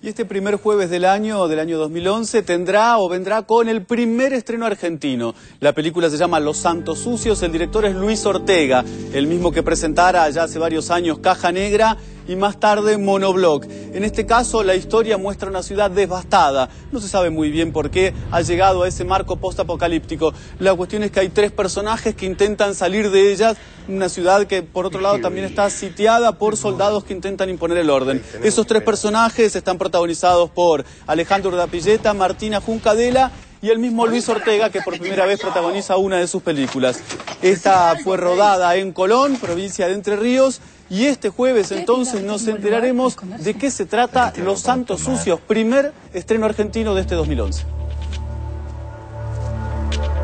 Y este primer jueves del año 2011 tendrá o vendrá con el primer estreno argentino. La película se llama Los Santos Sucios, el director es Luis Ortega, el mismo que presentara ya hace varios años Caja Negra y más tarde Monoblocc. En este caso la historia muestra una ciudad devastada, no se sabe muy bien por qué ha llegado a ese marco postapocalíptico. La cuestión es que hay tres personajes que intentan salir de ellas, una ciudad que por otro lado también está sitiada por soldados que intentan imponer el orden. Esos tres personajes están protagonizados por Alejandro Urdapilleta, Martina Juncadela y el mismo Luis Ortega, que por primera vez protagoniza una de sus películas. Esta fue rodada en Colón, provincia de Entre Ríos, y este jueves entonces nos enteraremos de qué se trata Los Santos Sucios, primer estreno argentino de este 2011.